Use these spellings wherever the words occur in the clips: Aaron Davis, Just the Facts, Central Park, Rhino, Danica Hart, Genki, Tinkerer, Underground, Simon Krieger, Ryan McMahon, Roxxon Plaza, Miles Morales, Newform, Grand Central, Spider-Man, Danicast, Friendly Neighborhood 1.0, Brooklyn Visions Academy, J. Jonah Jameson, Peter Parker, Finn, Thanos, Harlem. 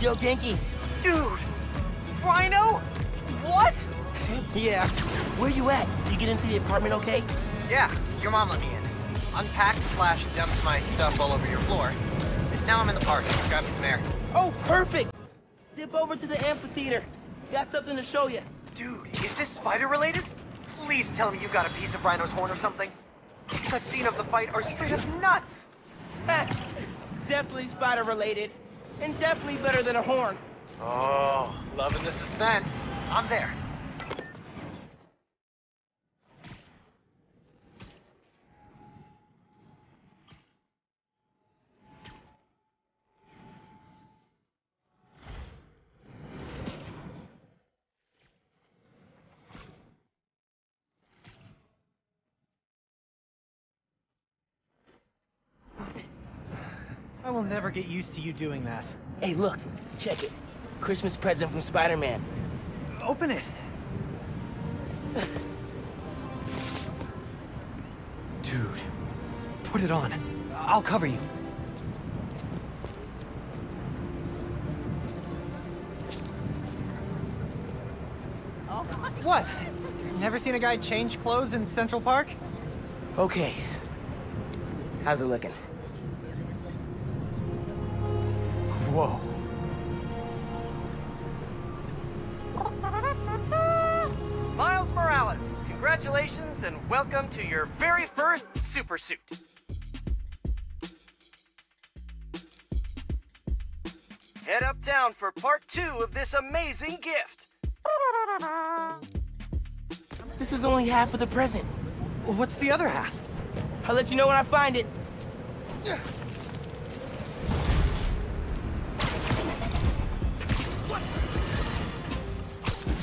Yo, Genki. Dude, Rhino? What? Yeah. Where you at? You get into the apartment okay? Yeah, your mom let me in. Unpacked / dumped my stuff all over your floor. Now I'm in the park, grabbing some air. Oh, perfect! Dip over to the amphitheater. Got something to show you. Dude, is this spider-related? Please tell me you got a piece of Rhino's horn or something. That scene of the fight are straight up nuts! Definitely spider-related. And definitely better than a horn. Oh, loving the suspense. I'm there. I will never get used to you doing that. Hey, look. Check it. Christmas present from Spider-Man. Open it. Dude, put it on. I'll cover you. Oh. What? Never seen a guy change clothes in Central Park? Okay. How's it looking? Whoa. Miles Morales, congratulations and welcome to your very first super suit. Head uptown for part 2 of this amazing gift. This is only half of the present. What's the other half? I'll let you know when I find it.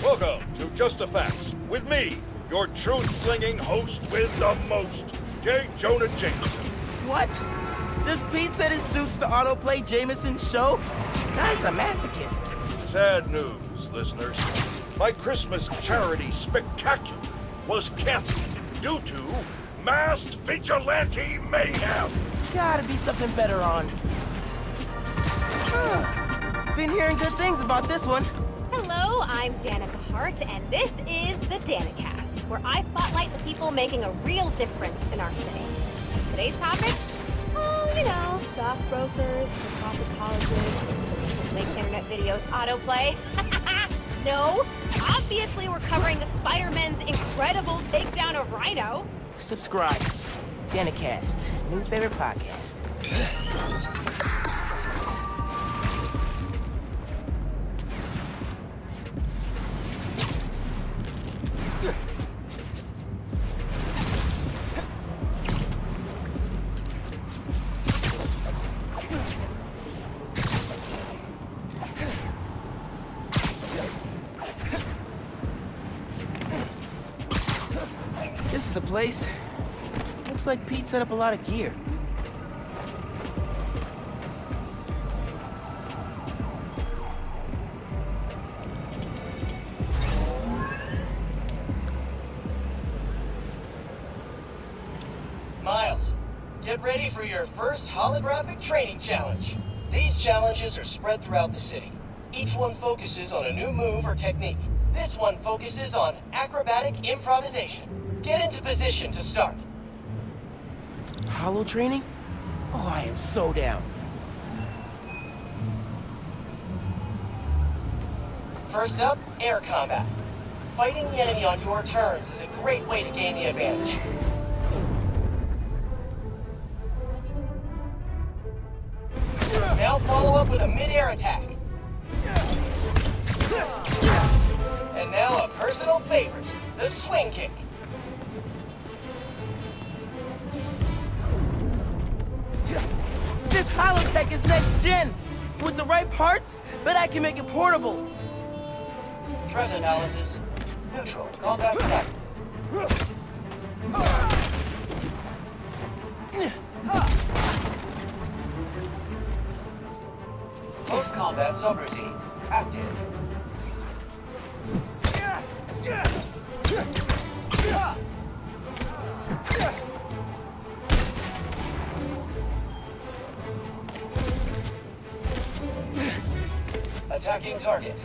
Welcome to Just the Facts, with me, your truth-slinging host with the most, J. Jonah Jameson. What? This Pete said it suits the autoplay Jameson's show? This guy's a masochist. Sad news, listeners. My Christmas charity spectacular was canceled due to masked vigilante mayhem. Gotta be something better on. Been hearing good things about this one. Hello, I'm Danica Hart, and this is the Danicast, where I spotlight the people making a real difference in our city. Today's topic? Oh, you know, stockbrokers, for-profit colleges, make internet videos autoplay. No, obviously we're covering the Spider-Man's incredible takedown of Rhino. Subscribe. Danicast, new favorite podcast. Place. Looks like Pete set up a lot of gear. Miles, get ready for your first holographic training challenge. These challenges are spread throughout the city. Each one focuses on a new move or technique. This one focuses on acrobatic improvisation. Get into position to start. Holo training? Oh, I am so down. First up, air combat. Fighting the enemy on your terms is a great way to gain the advantage. Now follow up with a mid-air attack. And now a personal favorite, the swing kick. This holotech is next gen! With the right parts, but I can make it portable! Threat analysis. Neutral. Call back attack. Post-combat subroutine. Active. Attacking target.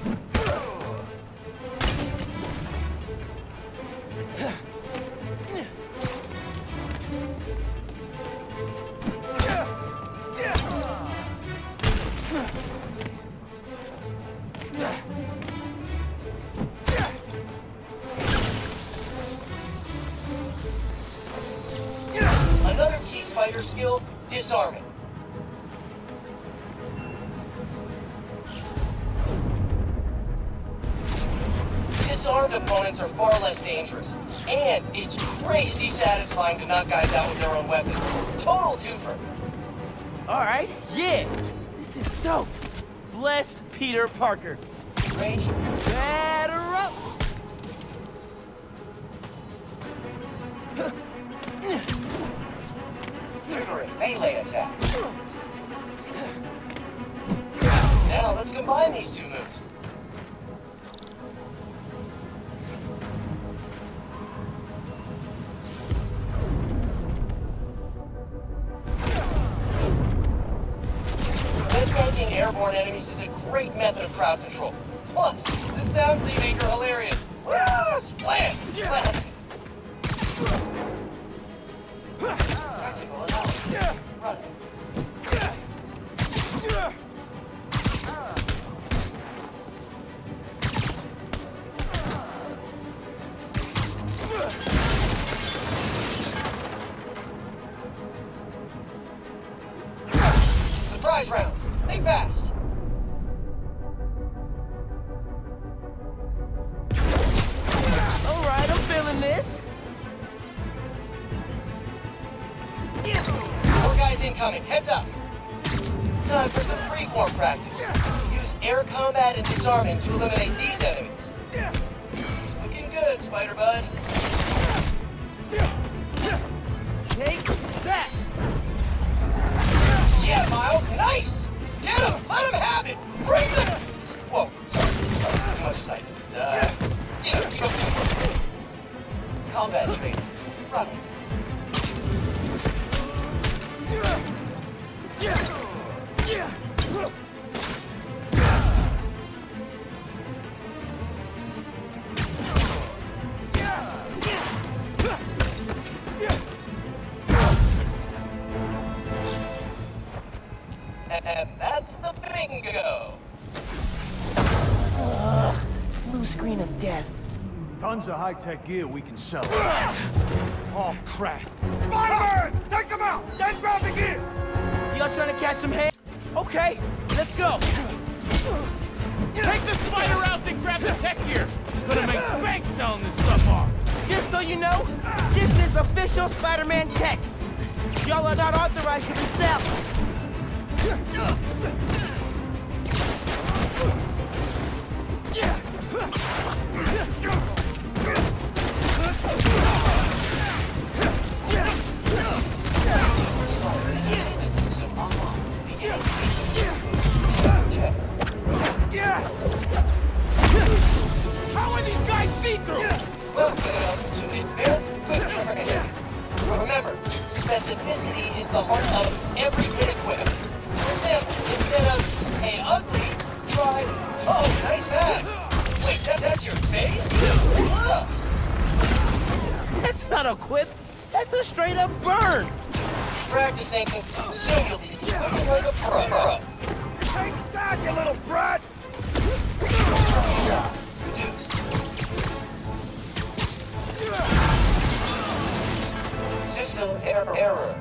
Another key spider skill, disarming. Disarmed opponents are far less dangerous, and it's crazy satisfying to knock guys out with their own weapons. Total twofer. Alright, yeah! This is dope! Bless Peter Parker. Range. Batter up! Lutheran melee attack. Now let's combine these two moves. Benchmarking airborne enemies is a great method of crowd control. Plus, the sounds they make are hilarious. Ah, splash! Splash! Surprise round! Think fast! Alright, I'm feeling this! More guys incoming, heads up! Time for some freeform practice. Use air combat and disarmament to eliminate these enemies. Looking good, Spider Bud. Take that! Yeah, Miles, nice! Get him! Let him have it! Bring the... Whoa, sorry. Too much excitement. Get him, choke him. Combat training. Run him. And that's the bingo! Blue screen of death. Tons of high-tech gear we can sell. Oh, crap. Spider-Man! Take them out! Then grab the gear! Y'all trying to catch some head? Okay, let's go! Take the spider out, then grab the tech gear! You're gonna make bank selling this stuff off! Just so you know, this is official Spider-Man tech. Y'all are not authorized to sell. How are these guys see-through? Well, to be fair, remember, specificity is the heart of every bit of equipment. Instead of an ugly, try, oh, nice pass. Wait, that's your face? That's not a quip. That's a straight-up burn. Practicing soon you'll be looking like a pro. Take that, you little brat! System error.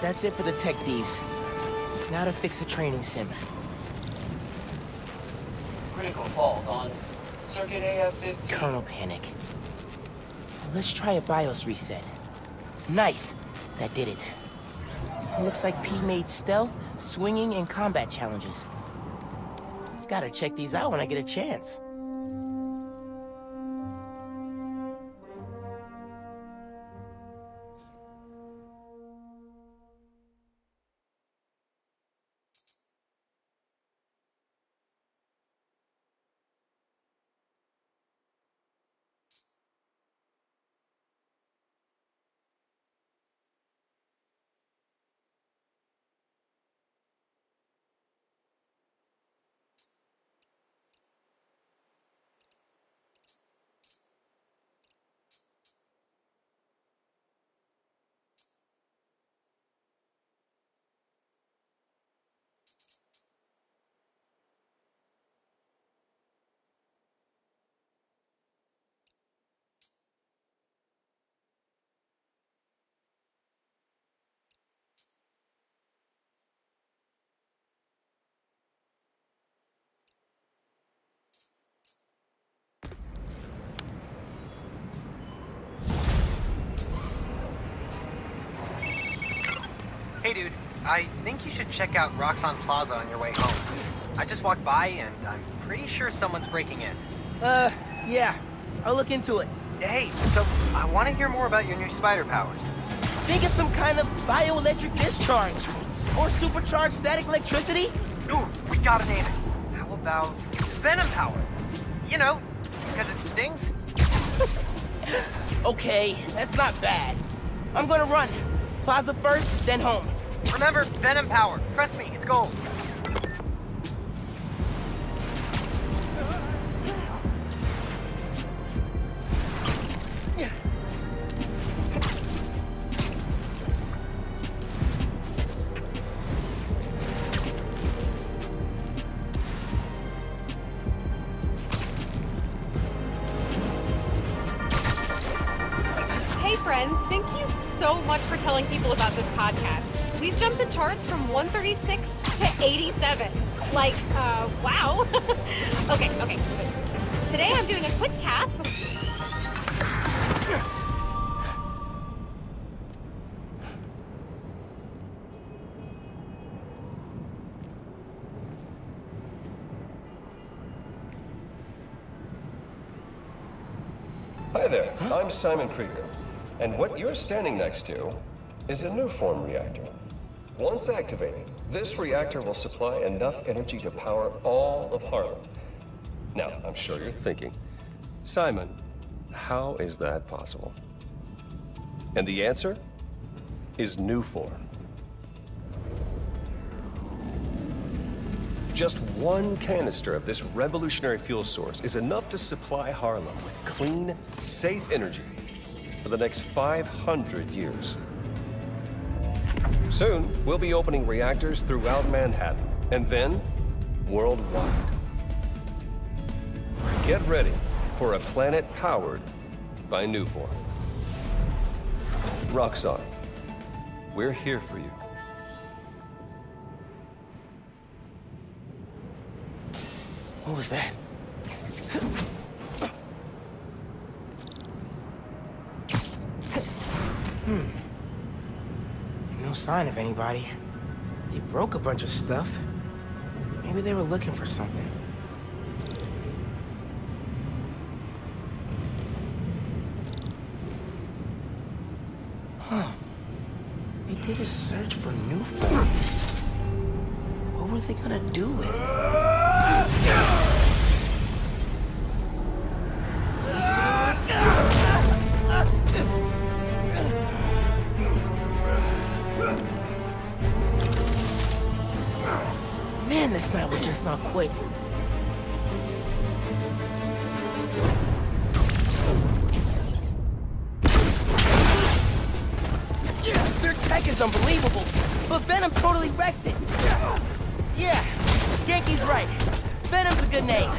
That's it for the tech thieves. Now to fix a training sim. Critical fault on circuit AF-15. Colonel Panic. Let's try a BIOS reset. Nice! That did it. Looks like P made stealth, swinging, and combat challenges. Gotta check these out when I get a chance. Hey dude, I think you should check out Roxxon Plaza on your way home. I just walked by and I'm pretty sure someone's breaking in. Yeah. I'll look into it. Hey, so I want to hear more about your new spider powers. I think it's some kind of bioelectric discharge. Or supercharged static electricity? Ooh, we gotta name it. How about Venom Power? You know, because it stings. Okay, that's not bad. I'm gonna run. Plaza first, then home. Remember, Venom Power. Trust me, it's gold. People about this podcast. We've jumped the charts from 136 to 87. Like, wow. Okay. Today I'm doing a quick cast. Hi there, I'm Simon Krieger. And what you're standing next to is a Newform reactor. Once activated, this reactor will supply enough energy to power all of Harlem. Now, I'm sure you're thinking, Simon, how is that possible? And the answer is Newform. Just one canister of this revolutionary fuel source is enough to supply Harlem with clean, safe energy for the next 500 years. Soon, we'll be opening reactors throughout Manhattan, and then worldwide. Get ready for a planet powered by Newform. Roxxon, we're here for you. What was that? Sign of anybody. He broke a bunch of stuff. Maybe they were looking for something. Huh. They did a search for Newform. What were they gonna do with it? This night will just not quit. Their tech is unbelievable, but Venom totally wrecks it. Yeah, Genki's right. Venom's a good name.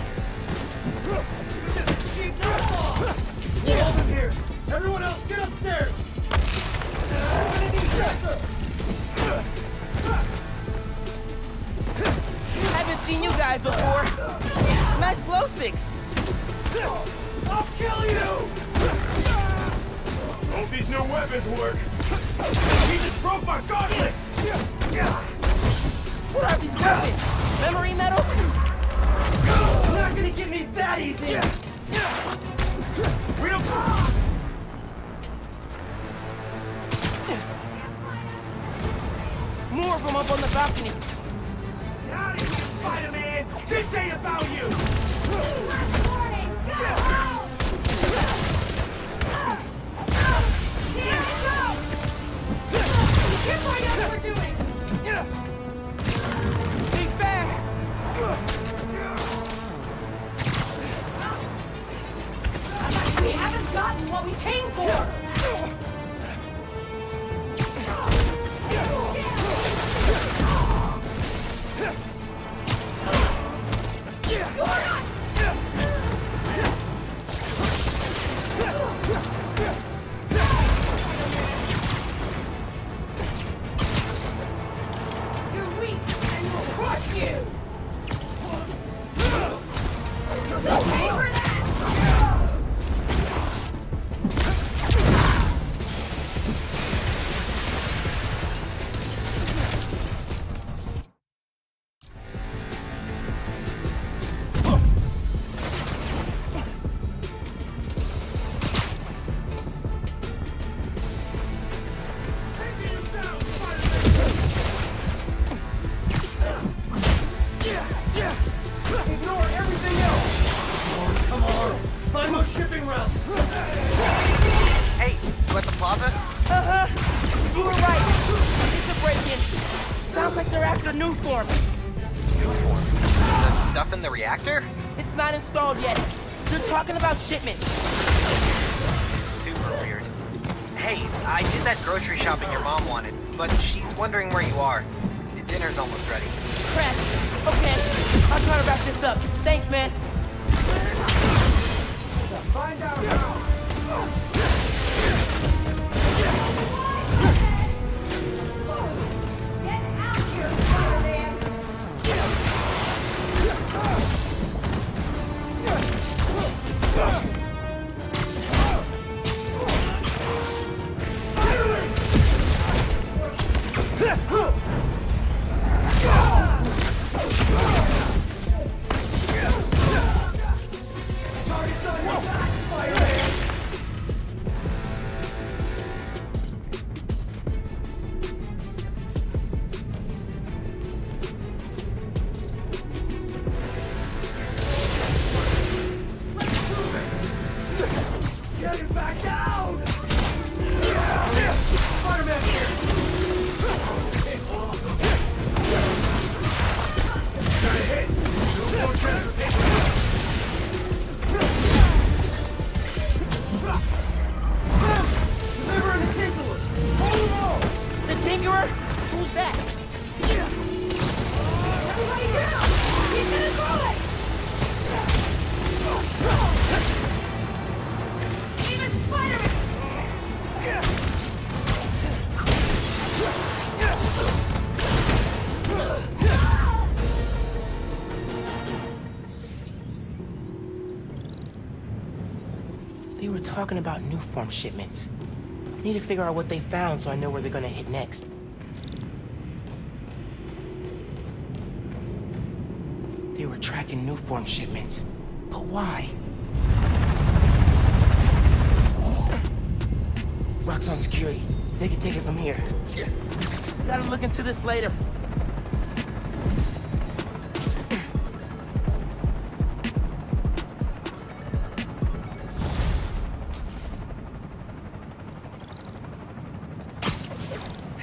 Chief, no! Get over here! Everyone else, get upstairs! Haven't seen you guys before. Nice glow sticks. I'll kill you! Hope these new weapons work. He just broke my gauntlet! What are these weapons? Memory metal? You're not gonna get me that easy! Real quick! More of them up on the balcony. Spider-Man, this ain't about you! Warning, go out! Here we go! You can't find out what we're doing! Be fair! We haven't gotten what we came for! Yeah! IMO shipping route! Hey, you at the plaza? You were right. It's a break-in. Sounds like they're after Newform. Newform? The stuff in the reactor? It's not installed yet. They're talking about shipment. Super weird. Hey, I did that grocery shopping your mom wanted, but she's wondering where you are. Dinner's almost ready. Crap. Okay. I'll try to wrap this up. Thanks, man. Find out now. Oh. Get out here, Spider-Man. Talking about Newform shipments. I need to figure out what they found so I know where they're gonna hit next. They were tracking Newform shipments, but why? Roxxon security. They can take it from here. Yeah. Gotta look into this later.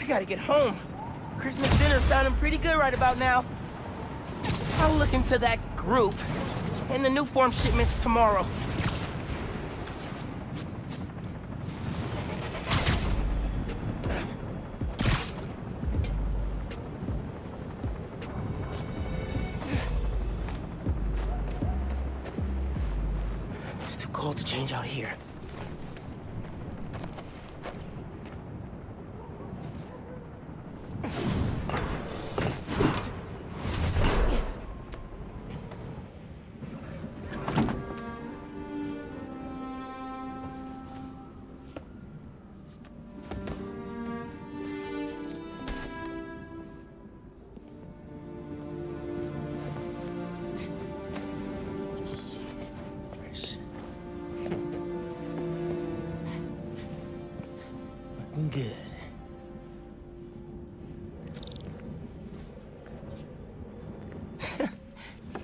Gotta get home. Christmas dinner's sounding pretty good right about now. I'll look into that group and the Newform shipments tomorrow. It's too cold to change out here.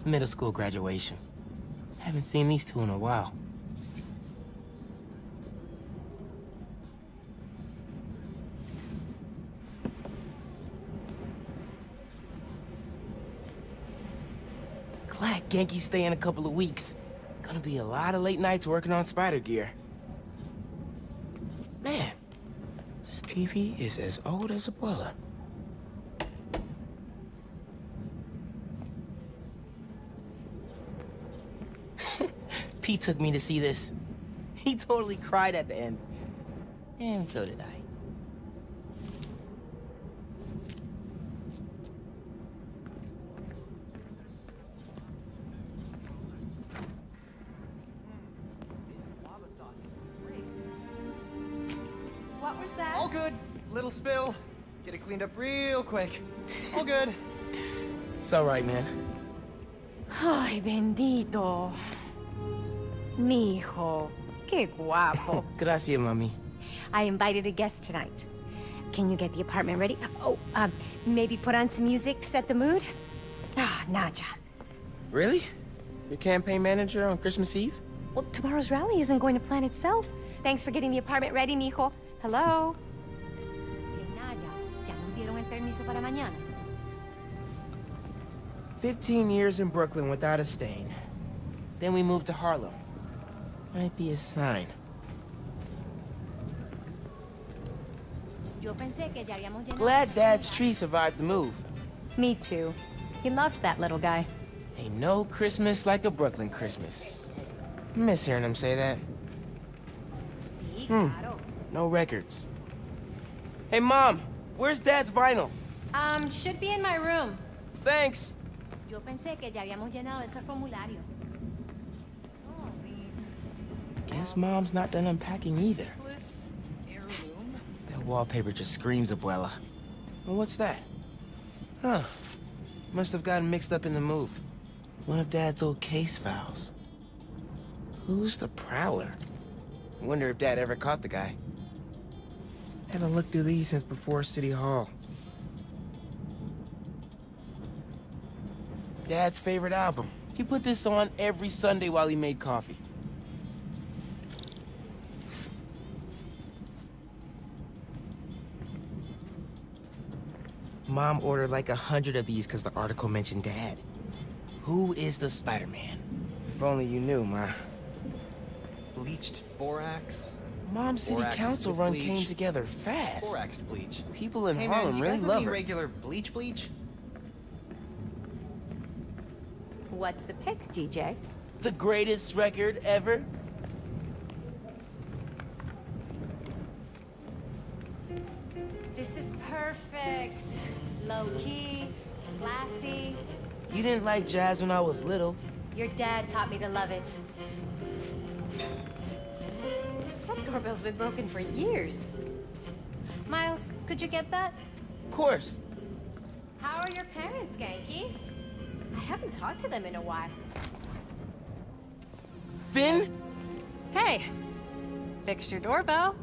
Middle school graduation. Haven't seen these two in a while. Glad Genki's staying a couple of weeks. Gonna be a lot of late nights working on spider gear. Man, this TV is as old as a boiler. He took me to see this. He totally cried at the end. And so did I. What was that? All good. Little spill. Get it cleaned up real quick. All good. It's all right, man. Ay, bendito. Mijo, qué guapo. Gracias, mami. I invited a guest tonight. Can you get the apartment ready? Oh, maybe put on some music to set the mood? Ah, Naja. Really? Your campaign manager on Christmas Eve? Well, tomorrow's rally isn't going to plan itself. Thanks for getting the apartment ready, mijo. Hello? Naya, ya no dieron el permiso para mañana. 15 years in Brooklyn without a stain. Then we moved to Harlem. Might be a sign. Glad Dad's tree survived the move. Me too. He loved that little guy. Ain't no Christmas like a Brooklyn Christmas. Miss hearing him say that. No records. Hey, Mom, where's Dad's vinyl? Should be in my room. Thanks. Yo pensé que ya habíamos llenado ese formulario. Guess Mom's not done unpacking either. That wallpaper just screams Abuela. Well, what's that? Huh. Must have gotten mixed up in the move. One of Dad's old case files. Who's the prowler? Wonder if Dad ever caught the guy. Haven't looked through these since before City Hall. Dad's favorite album. He put this on every Sunday while he made coffee. Mom ordered like 100 of these because the article mentioned Dad. Who is the Spider-Man? If only you knew, Ma. Bleached borax. Mom's city council run came together fast. Boraxed bleach. People in Harlem really love her. Regular bleach. What's the pick, DJ? The greatest record ever. This is perfect. Low-key, classy. You didn't like jazz when I was little. Your dad taught me to love it. That doorbell's been broken for years. Miles, could you get that? Of course. How are your parents, Genki? I haven't talked to them in a while. Finn? Hey. Fixed your doorbell.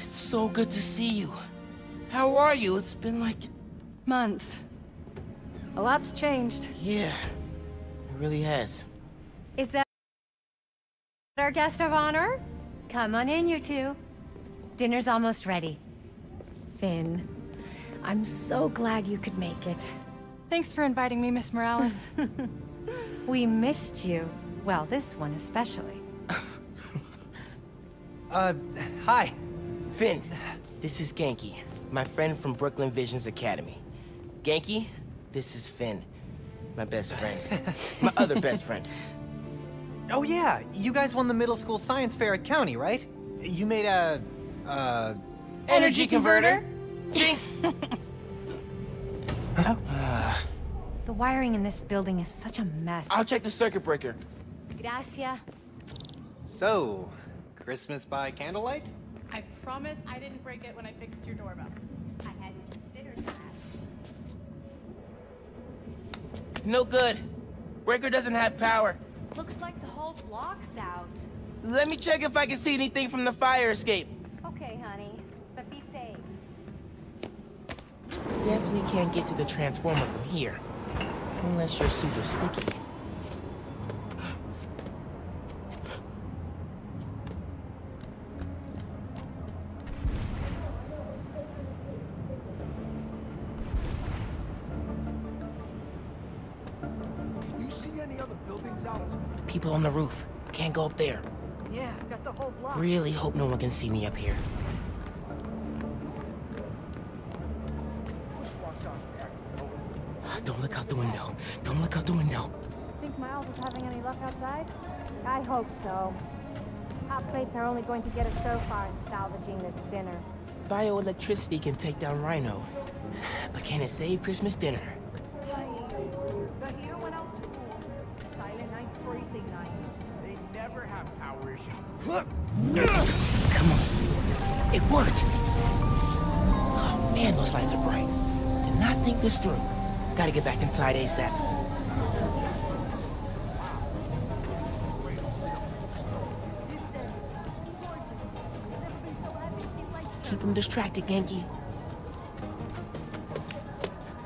It's so good to see you. How are you? It's been like... months. A lot's changed. Yeah, it really has. Is that our guest of honor? Come on in, you two. Dinner's almost ready. Finn, I'm so glad you could make it. Thanks for inviting me, Miss Morales. We missed you. Well, this one especially. Hi. Finn, this is Genki, my friend from Brooklyn Visions Academy. Genki, this is Finn, my best friend. My other best friend. Oh yeah, you guys won the middle school science fair at County, right? You made a... energy converter? Jinx! Oh. The wiring in this building is such a mess. I'll check the circuit breaker. Gracias. So, Christmas by candlelight? I promise I didn't break it when I fixed your doorbell. I hadn't considered that. No good. Breaker doesn't have power. Looks like the whole block's out. Let me check if I can see anything from the fire escape. Okay, honey. But be safe. Definitely can't get to the transformer from here. Unless you're super sticky. People on the roof. Can't go up there. Yeah, got the whole block. Really hope no one can see me up here. Don't look out the window. Don't look out the window. Think Miles is having any luck outside? I hope so. Hot plates are only going to get us so far in salvaging this dinner. Bioelectricity can take down Rhino. But can it save Christmas dinner? Come on. It worked! Oh man, those lights are bright. Did not think this through. Gotta get back inside ASAP. Keep him distracted, Genki.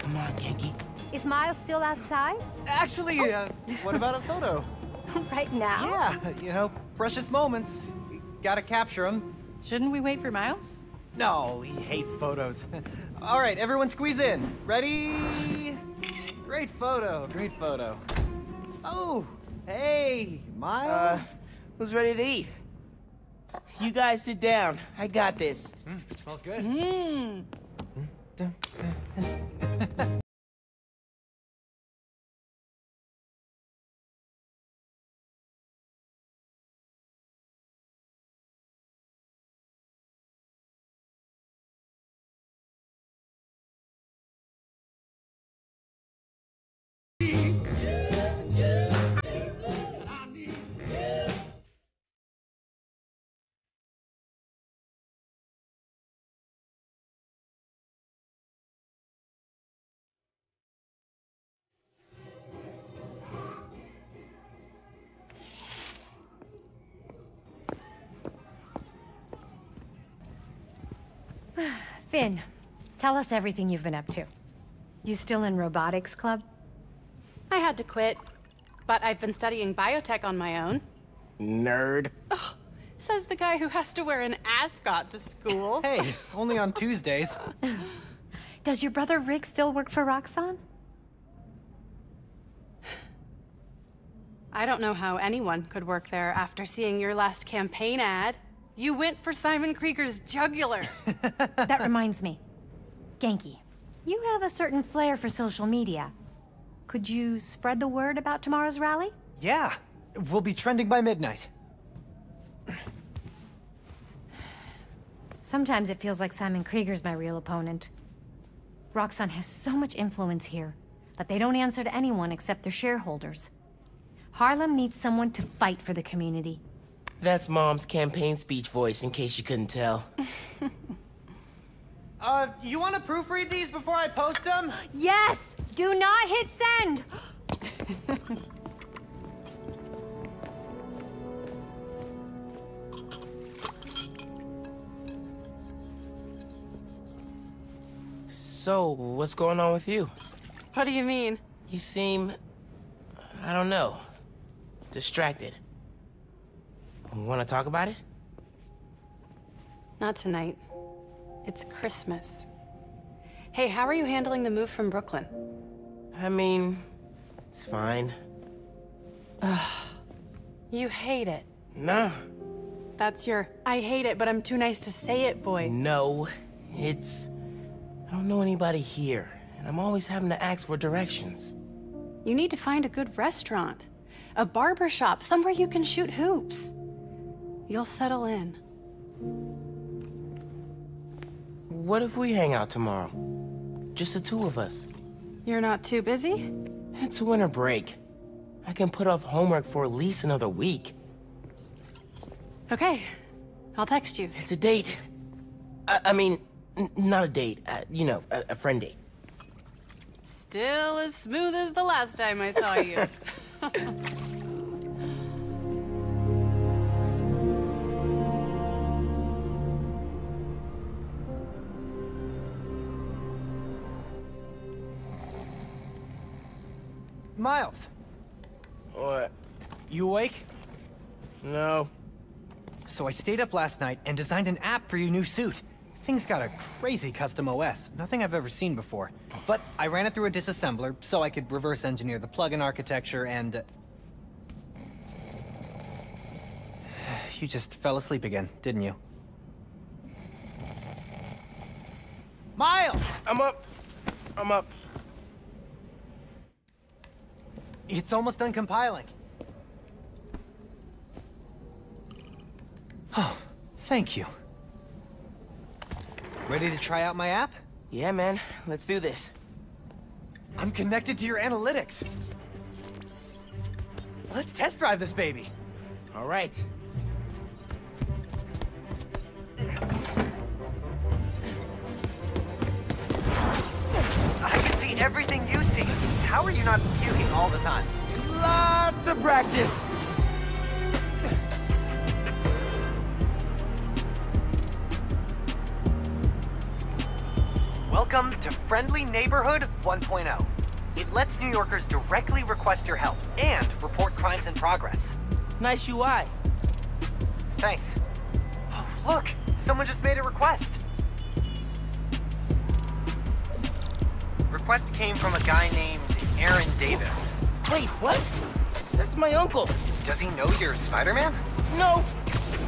Come on, Genki. Is Miles still outside? Actually, what about a photo? Right now? Yeah, you know, precious moments. Gotta capture them. Shouldn't we wait for Miles? No, he hates photos. All right, everyone squeeze in. Ready? Great photo, great photo. Oh, hey, Miles. Who's ready to eat? You guys sit down. I got this. Smells good. Finn, tell us everything you've been up to. You still in robotics club? I had to quit, but I've been studying biotech on my own. Nerd. Oh, says the guy who has to wear an ascot to school. Hey, only on Tuesdays. Does your brother Rick still work for Roxxon? I don't know how anyone could work there after seeing your last campaign ad. You went for Simon Krieger's jugular. That reminds me. Genki, you have a certain flair for social media. Could you spread the word about tomorrow's rally? Yeah. We'll be trending by midnight. Sometimes it feels like Simon Krieger's my real opponent. Roxxon has so much influence here, but they don't answer to anyone except their shareholders. Harlem needs someone to fight for the community. That's Mom's campaign speech voice, in case you couldn't tell. You want to proofread these before I post them? Yes! Do not hit send! So, what's going on with you? What do you mean? You seem... I don't know. Distracted. Want to talk about it? Not tonight. It's Christmas. Hey, how are you handling the move from Brooklyn? I mean, it's fine. Ugh. You hate it. No. That's your, I hate it, but I'm too nice to say it voice. No, it's... I don't know anybody here, and I'm always having to ask for directions. You need to find a good restaurant, a barber shop, somewhere you can shoot hoops. You'll settle in. What if we hang out tomorrow? Just the two of us. You're not too busy? It's winter break. I can put off homework for at least another week. Okay. I'll text you. It's a date. I mean, not a date. You know, a friend date. Still as smooth as the last time I saw you. Miles! What? You awake? No. So I stayed up last night and designed an app for your new suit. Thing's got a crazy custom OS, nothing I've ever seen before. But I ran it through a disassembler so I could reverse engineer the plugin architecture and... You just fell asleep again, didn't you? Miles! I'm up. I'm up. It's almost done compiling. Oh, thank you. Ready to try out my app? Yeah, man. Let's do this. I'm connected to your analytics. Let's test drive this baby. All right. I can see everything you see. How are you not puking all the time? Lots of practice! Welcome to Friendly Neighborhood 1.0. It It lets New Yorkers directly request your help and report crimes in progress. Nice UI. Thanks. Oh, look, someone just made a request. Request came from a guy named Aaron Davis. Wait, what? That's my uncle. Does he know you're Spider-Man? No,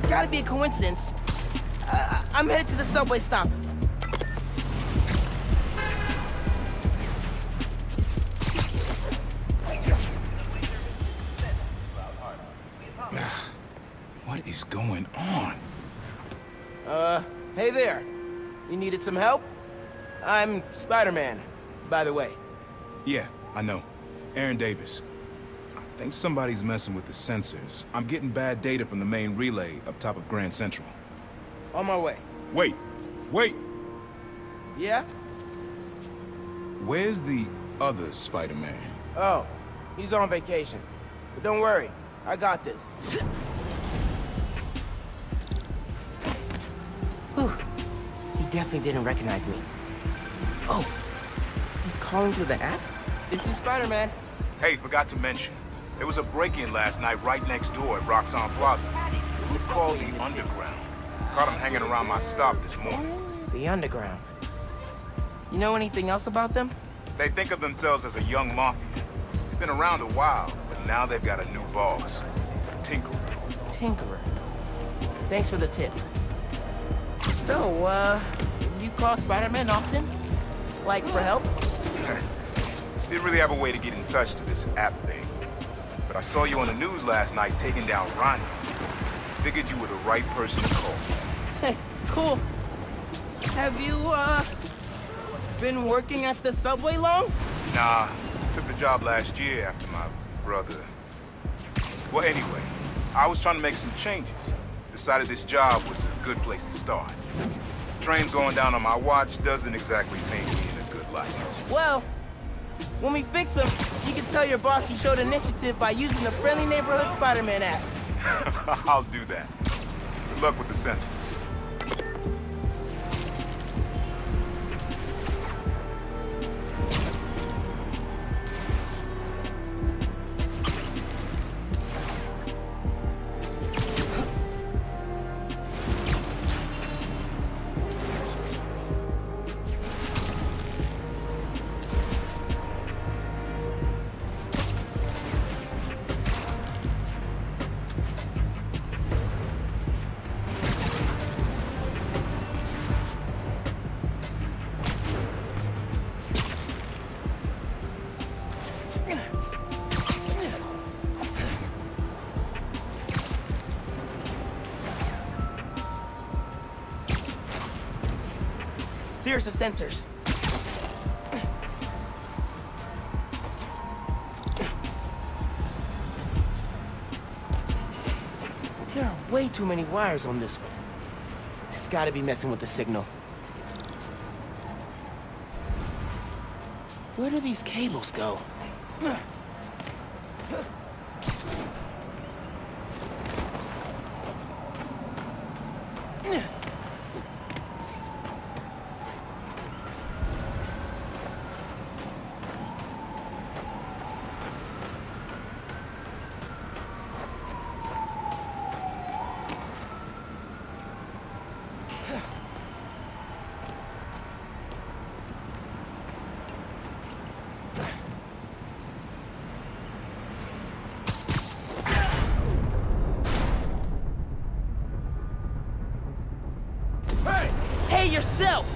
gotta be a coincidence. I'm headed to the subway stop. What is going on? Hey there. You needed some help? I'm Spider-Man, by the way. Yeah, I know. Aaron Davis. I think somebody's messing with the sensors. I'm getting bad data from the main relay up top of Grand Central. On my way. Wait. Wait! Yeah? Where's the other Spider-Man? Oh, he's on vacation. But don't worry, I got this. Whew. He definitely didn't recognize me. Oh, he's calling through the app? This is Spider-Man. Hey, forgot to mention. There was a break-in last night right next door at Roxxon Plaza. It was called the Underground. Caught him hanging around my stop this morning. The Underground. You know anything else about them? They think of themselves as a young mafia. They've been around a while, but now they've got a new boss. Tinkerer. Tinkerer. Thanks for the tip. So, you call Spider-Man often? Like, for help? Didn't really have a way to get in touch to this app thing. But I saw you on the news last night taking down Rhino. Figured you were the right person to call. Hey, cool. Have you, been working at the subway long? Nah, took the job last year after my brother. Well, anyway, I was trying to make some changes. Decided this job was a good place to start. Trains going down on my watch doesn't exactly paint me in a good light. Well, when we fix them, you can tell your boss you showed initiative by using the Friendly Neighborhood Spider-Man app. I'll do that. Good luck with the sensors. Here's the sensors. There are way too many wires on this one. It's gotta be messing with the signal. Where do these cables go? Yourself!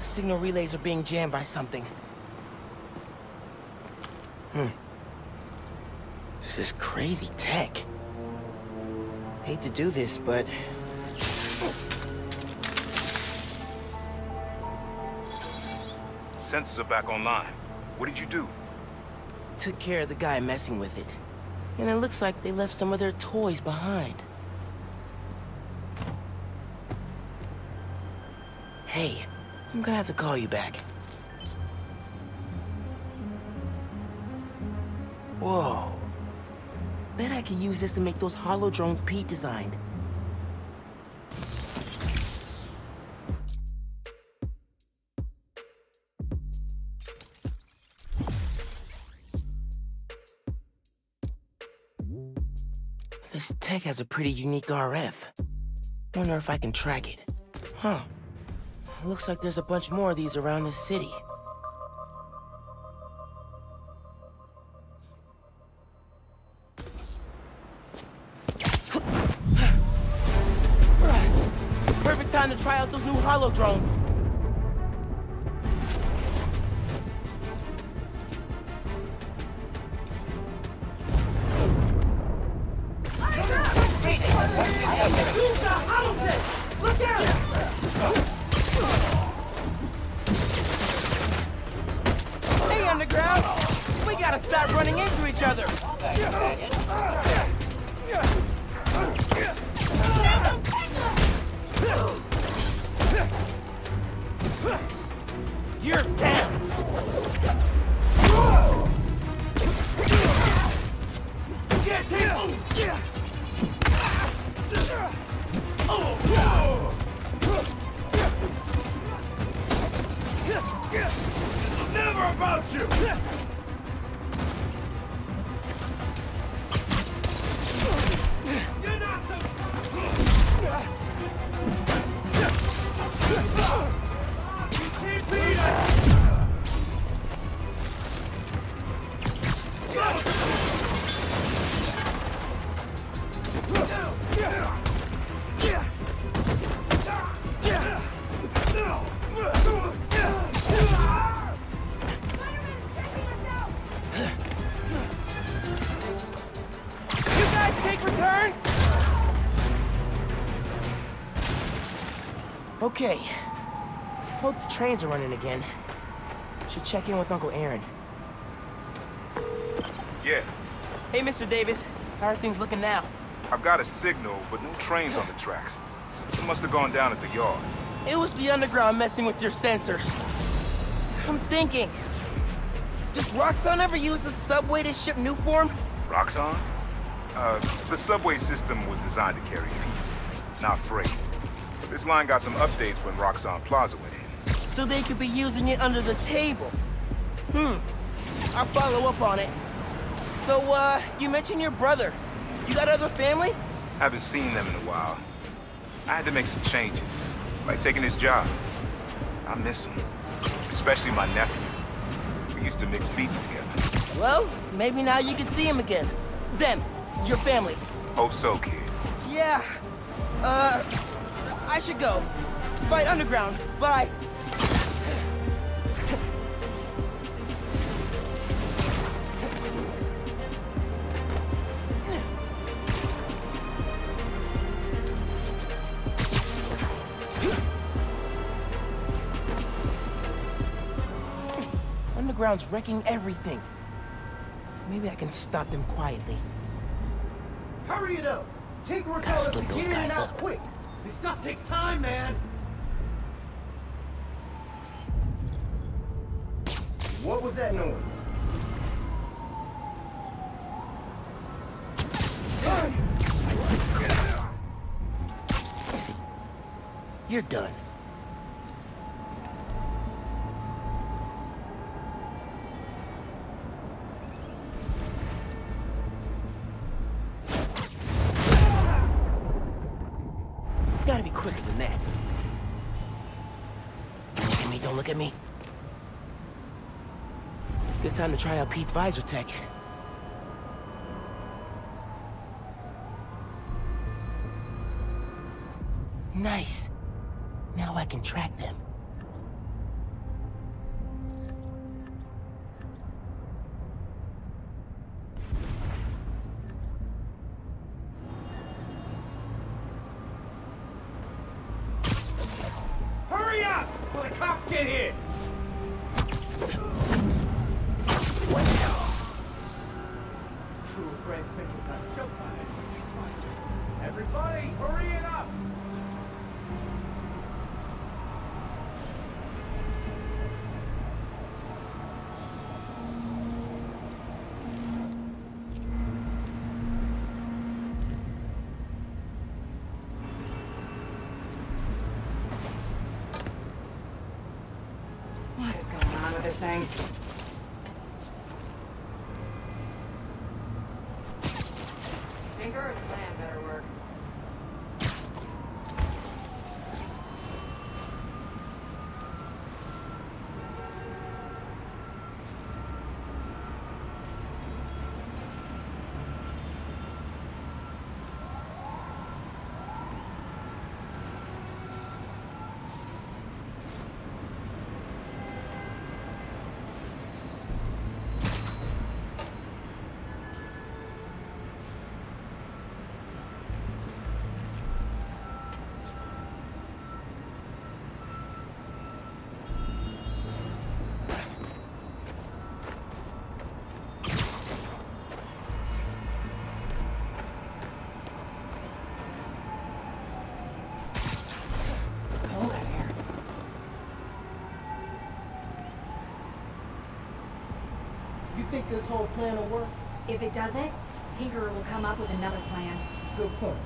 Signal relays are being jammed by something. This is crazy tech. Hate to do this, but... Sensors are back online. What did you do? Took care of the guy messing with it. And it looks like they left some of their toys behind. Hey, I'm gonna have to call you back. Whoa. Bet I could use this to make those holodrones Pete designed. This tech has a pretty unique RF. Wonder if I can track it. Huh. Looks like there's a bunch more of these around this city. Perfect time to try out those new holo drones. Okay, hope the trains are running again. Should check in with Uncle Aaron. Yeah. Hey, Mr. Davis, how are things looking now? I've got a signal, but no trains on the tracks. Something must have gone down at the yard. It was the Underground messing with your sensors. I'm thinking, does Roxxon ever use the subway to ship Newform? Roxxon? The subway system was designed to carry people, not freight. This line got some updates when Roxxon Plaza went in. So they could be using it under the table. I'll follow up on it. So, you mentioned your brother. You got other family? Haven't seen them in a while. I had to make some changes, like taking his job. I miss him, especially my nephew. We used to mix beats together. Well, maybe now you can see him again. Zem, your family. Hope so, kid. Yeah, I should go. Fight Underground. Bye. Underground's wrecking everything. Maybe I can stop them quietly. Hurry it up. Tinkerer gotta split those guys up quick. This stuff takes time, man! What was that noise? You're done. Time to try out Pete's visor tech. Nice. Now I can track them. Hurry up! Will the cops get here? Everybody, hurry it up! What is going on with this thing? Tinkerer's plan. think this whole plan will work? If it doesn't, Tinkerer will come up with another plan. Good point.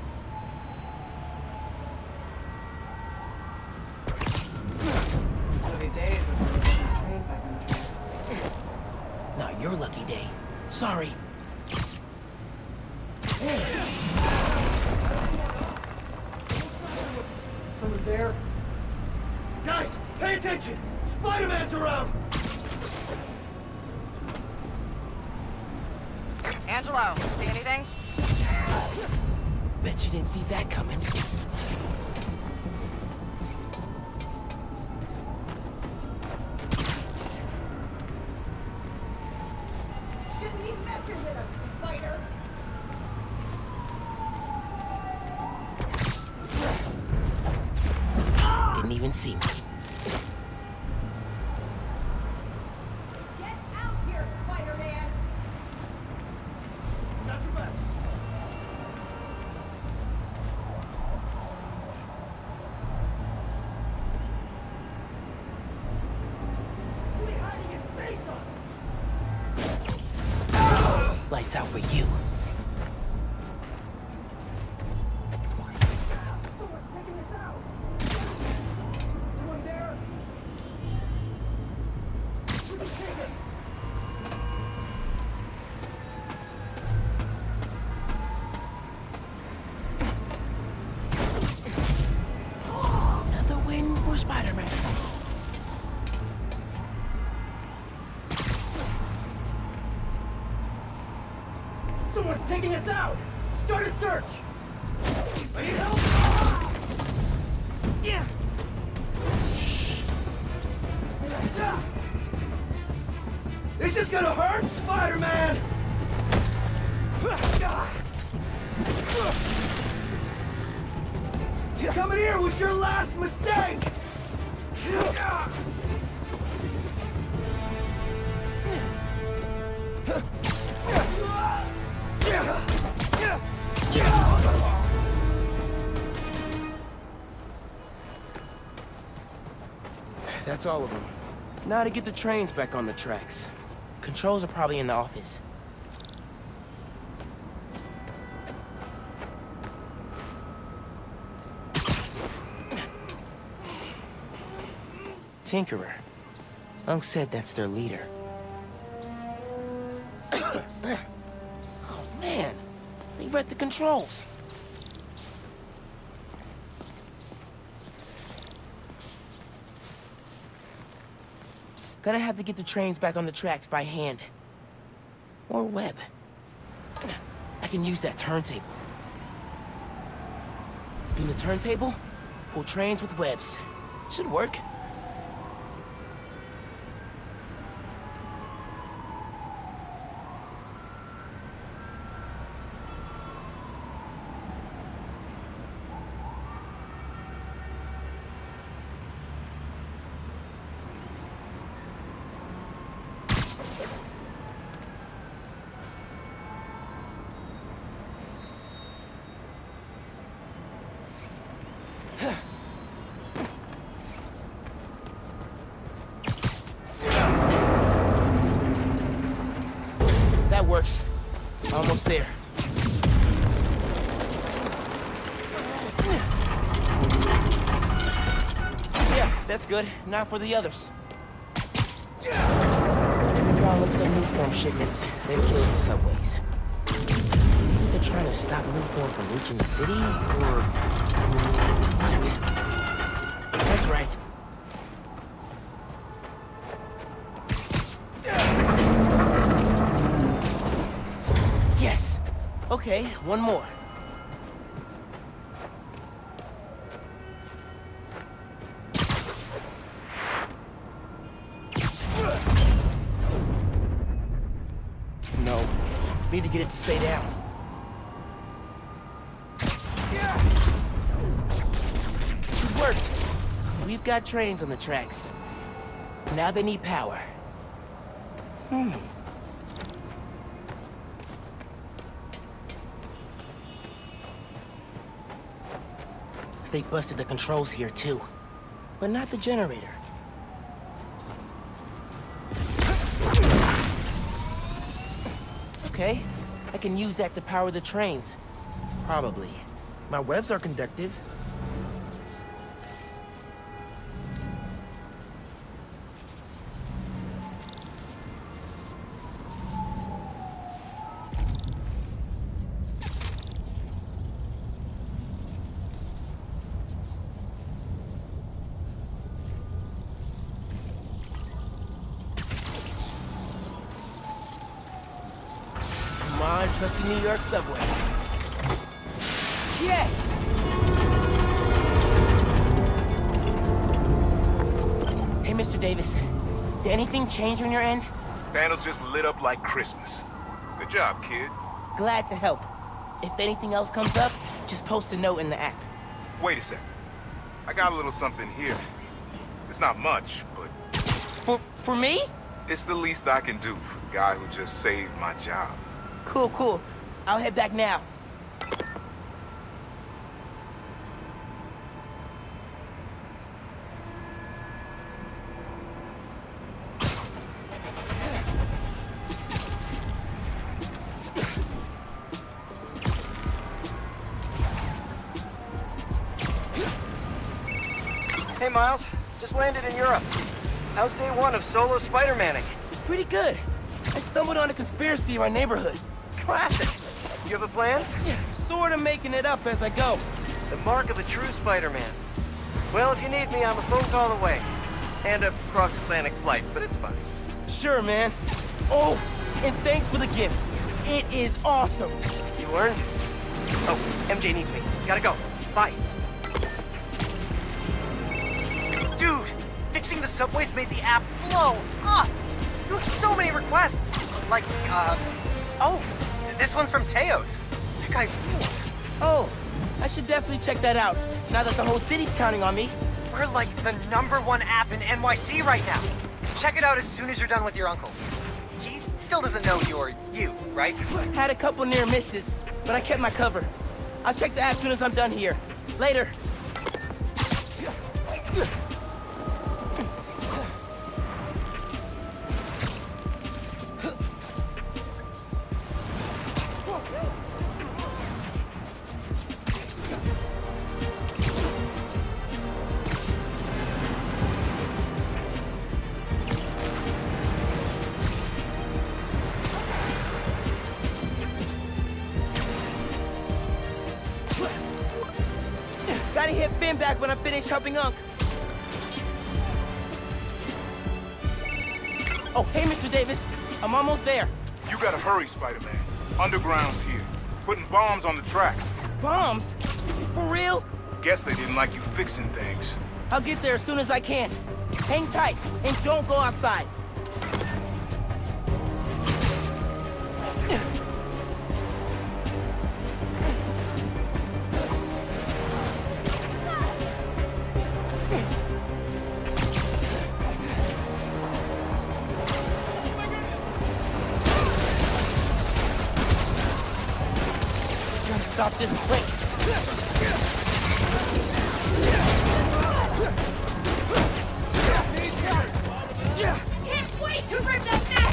Not your lucky day. Sorry. Somebody there? Guys, pay attention! Spider-Man's around! Angelo, see anything? Bet you didn't see that coming. See me. Get out here, Spider-Man! Got your back. Really hiding his face on us. Lights out for you. That's all of them. Now to get the trains back on the tracks. Controls are probably in the office. Tinkerer. Unc said that's their leader. Oh man, leave her at the controls. Gonna have to get the trains back on the tracks by hand. Or web. I can use that turntable. Spin the turntable, pull trains with webs. Should work. Almost there. Yeah, that's good. Now for the others. Underground looks like Newform shipments. They kills the subways. They're trying to stop Newform from reaching the city, or what? That's right. Okay, one more. No, need to get it to stay down. It worked. We've got trains on the tracks. Now they need power. They busted the controls here, too. But not the generator. okay? I can use that to power the trains. Probably. My webs are conductive. Trusty New York subway. Yes! Hey, Mr. Davis. Did anything change on your end? Thanos just lit up like Christmas. Good job, kid. Glad to help. If anything else comes up, just post a note in the app. Wait a sec. I got a little something here. It's not much, but... For me? It's the least I can do for the guy who just saved my job. Cool, cool. I'll head back now. Hey, Miles. Just landed in Europe. How's day one of solo Spider-Manning? Pretty good. I stumbled on a conspiracy in my neighborhood. Classic. You have a plan? Yeah, sort of making it up as I go. The mark of a true Spider-Man. Well, if you need me, I'm a phone call away. And a cross-Atlantic flight, but it's fine. Sure, man. Oh, and thanks for the gift. It is awesome. You earned it. Oh, MJ needs me. Gotta go. Bye. Dude, fixing the subways made the app blow up. You have so many requests. Like, oh. This one's from Teo's. That guy rules. Oh, I should definitely check that out, now that the whole city's counting on me. We're like the #1 app in NYC right now. Check it out as soon as you're done with your uncle. He still doesn't know you're you, right? Had a couple near misses, but I kept my cover. I'll check the app as soon as I'm done here. Later. Gotta hit Finn back when I finish helping Unc. Oh, hey, Mr. Davis. I'm almost there. You gotta hurry, Spider-Man. Underground's here. Putting bombs on the tracks. Bombs? For real? Guess they didn't like you fixing things. I'll get there as soon as I can. Hang tight, and don't go outside. Stop this quick. Can't wait to rip that back.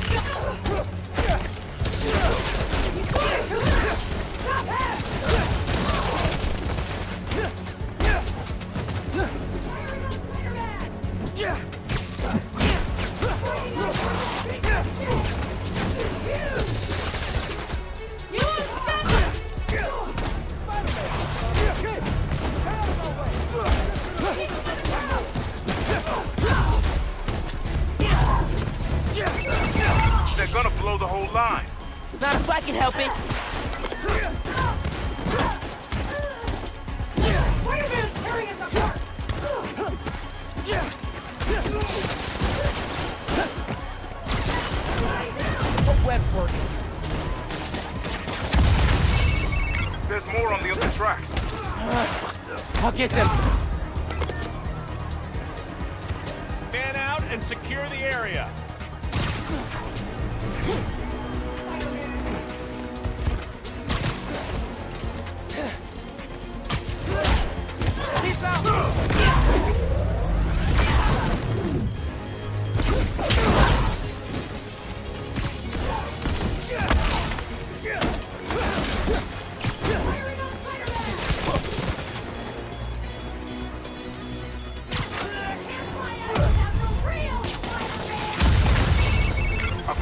They're gonna blow the whole line. Not if I can help it. Spider-Man's tearing us apart. A web working. There's more on the other tracks. I'll get them. Man out and secure the area. He's out!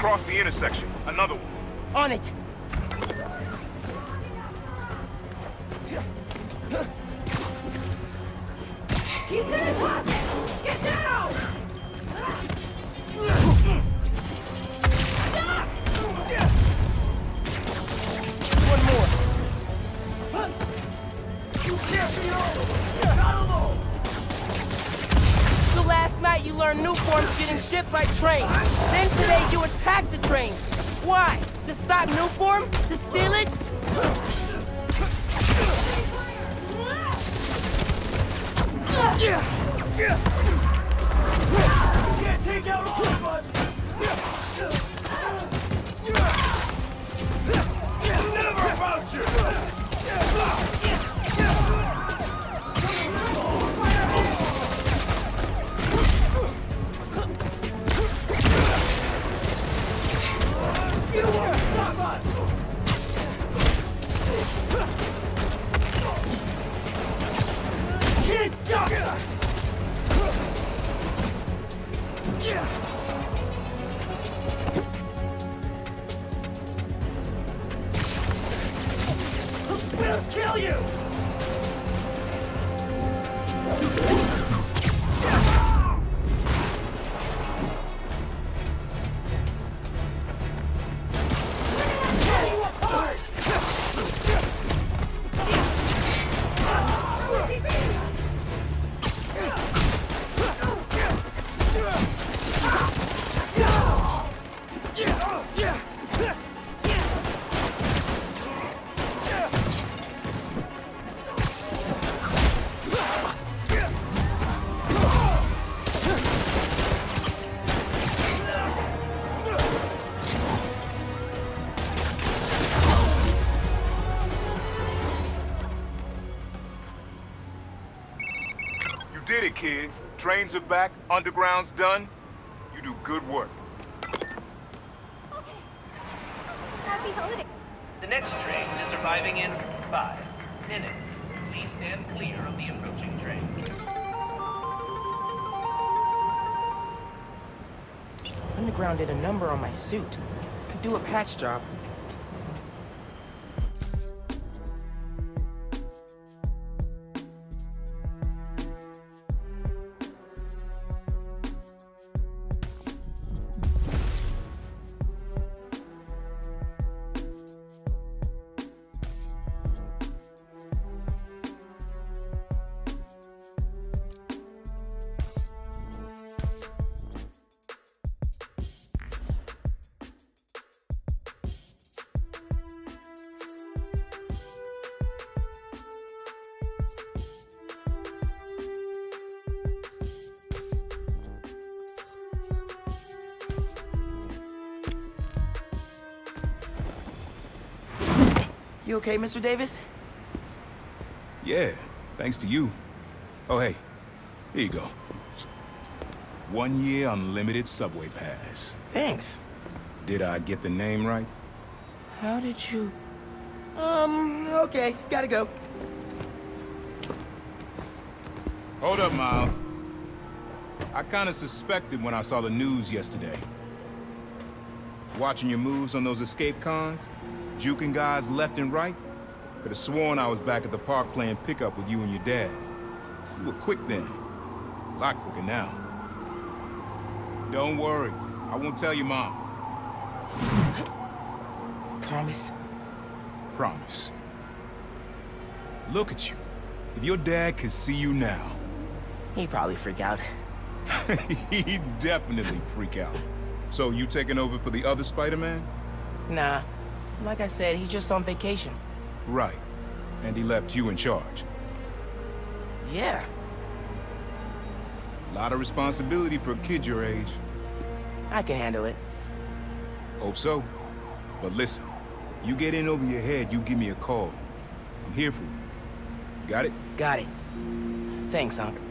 across the intersection. Another one. On it! He's gonna drop it! Get down! One more. You can't be alone! Not alone! So last night you learned Newform's getting shipped by train. Then today you attacked the train. Why? To stop Newform? To steal it? You can't take out all of us! It's never about you! You won't stop us! Can't stop us! We'll kill you! Kid, trains are back, Underground's done. You do good work. Okay. Happy holiday. The next train is arriving in 5 minutes. Please stand clear of the approaching train. Underground did a number on my suit. Could do a patch job. You okay, Mr. Davis? Yeah, thanks to you. Oh, hey, here you go. 1 year unlimited subway pass. Thanks. Did I get the name right? How did you... okay, gotta go. Hold up, Miles. I kinda suspected when I saw the news yesterday. Watching your moves on those escape cons? Juking guys left and right? Could have sworn I was back at the park playing pickup with you and your dad. You were quick then. A lot quicker now. Don't worry. I won't tell your mom. Promise? Promise. Look at you. If your dad could see you now... He'd probably freak out. He'd definitely freak out. So you taking over for the other Spider-Man? Nah. Like I said, he's just on vacation. Right. And he left you in charge. Yeah. A lot of responsibility for a kid your age. I can handle it. Hope so. But listen, you get in over your head, you give me a call. I'm here for you. Got it? Got it. Thanks, Unc.